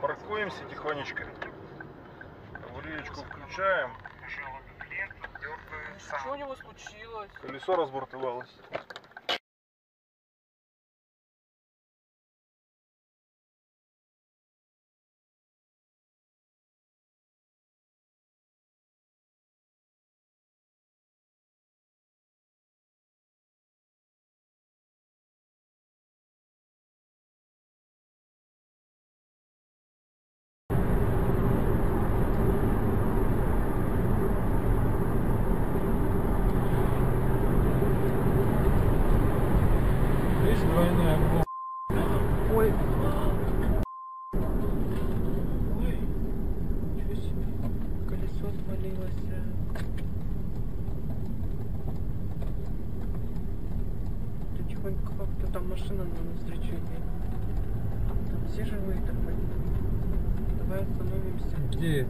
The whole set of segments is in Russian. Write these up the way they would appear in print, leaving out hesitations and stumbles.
Паркуемся тихонечко. Аварийку включаем. Что у него случилось? Колесо разбортовалось. Ой. Ой. Ничего себе. Колесо отвалилось. Ты тихонько как-то там машина нам навстречу идет. Там все живые так понятно. Давай остановимся. Где?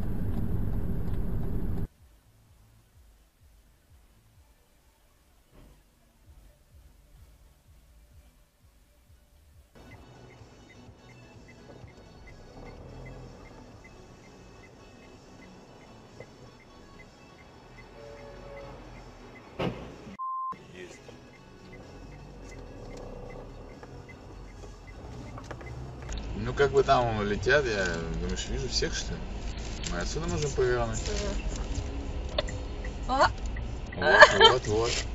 Ну как бы там летят, я думаешь, вижу всех, что ли? Мы отсюда можем повернуть. Вот, вот, вот.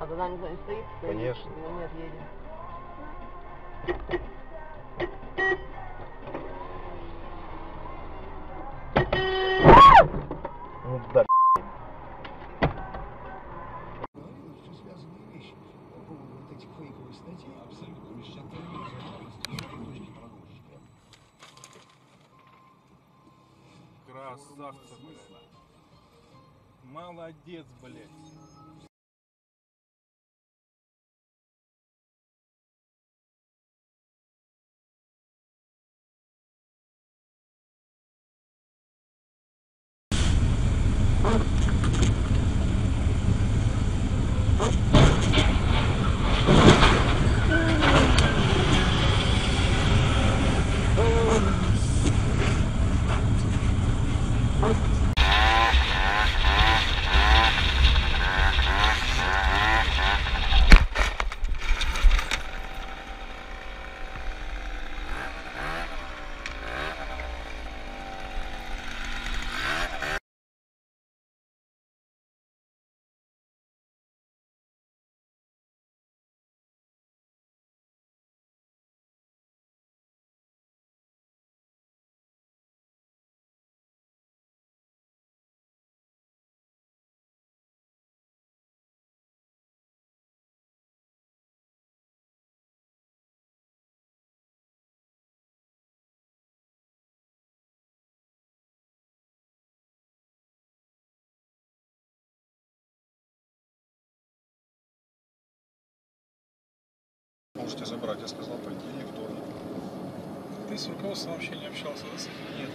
А за нами кто-нибудь стоит? Конечно. Ну нет, едем. Ну да, все связанные вещи по поводу вот этих фейковых статей абсолютно красавца, молодец, блядь. Можете забрать, я сказал, пойди, никто. Ты с руководством вообще не общался, да, с этим? Нет.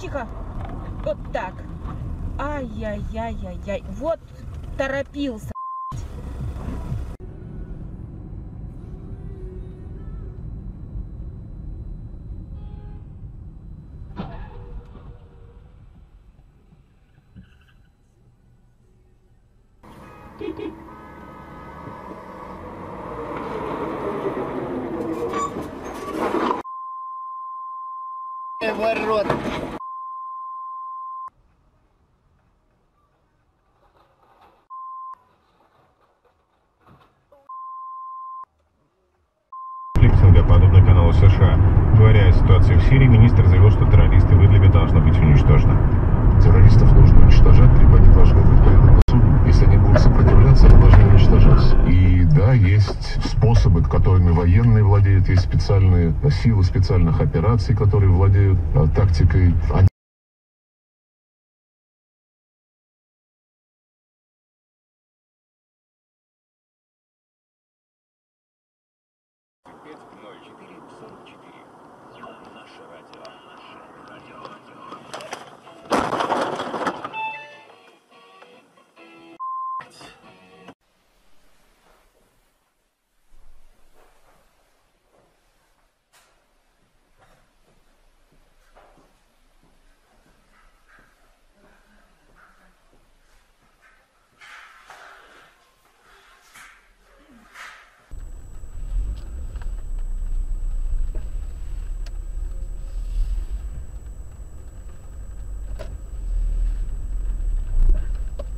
Тихо. Вот так. Ай-яй-яй-яй-яй. Вот торопился. Ворот. Флексинга, подобно каналу США, творяя ситуацию в Сирии, министр заявил, что террористы выдали должно быть уничтожено. Террористов нужно уничтожать, либо они должны быть преданы суду. Если они будут сопротивляться, они должны уничтожать. И да, есть способы, которыми военные владеют, есть специальные силы специальных операций, которые владеют тактикой.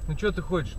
Ну что ты хочешь?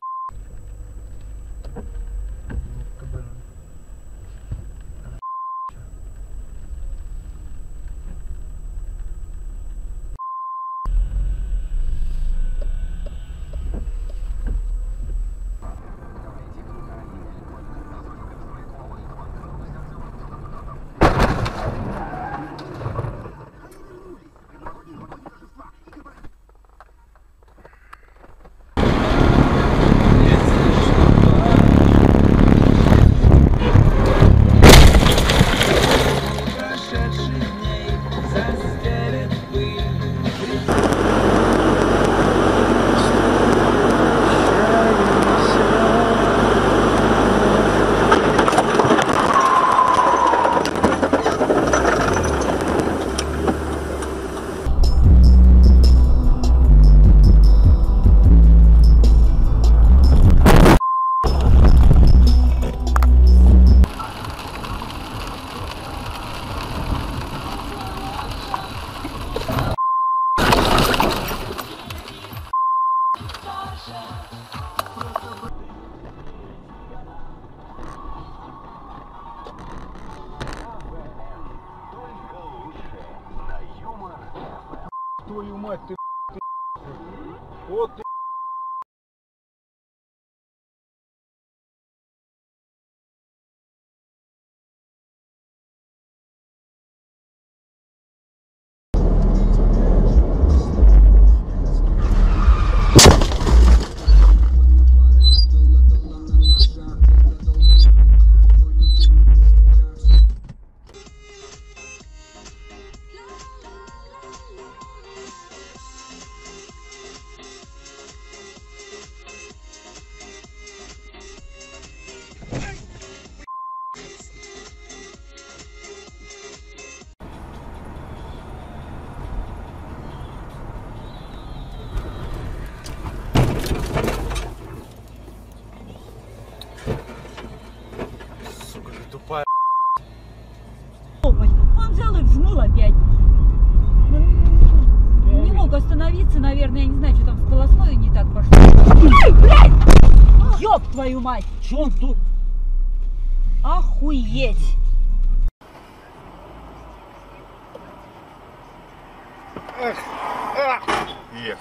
Твою мать, ты. Он взял и вжмыл опять. Не мог остановиться, наверное, я не знаю, что там с полосной не так пошло. Ай, блядь! Ёб твою мать! Чё он тут? Охуеть! Yes.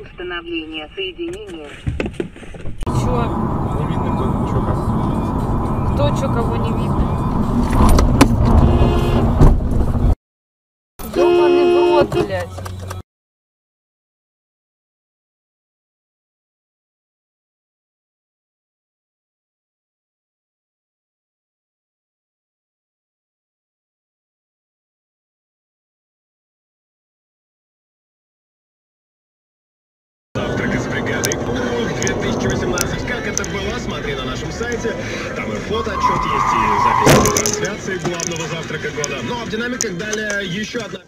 Установление соединения. Чё? Не видно, кто-то чё-то. ночью кого не видно. Ёбаный в рот, блядь. Завтрак из бригады «Пух» 2018. Как это было, смотри на нашем сайте. Там и фото, отчет есть, и запись трансляции главного завтрака года. Ну а в динамиках далее еще одна...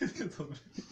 Это добре.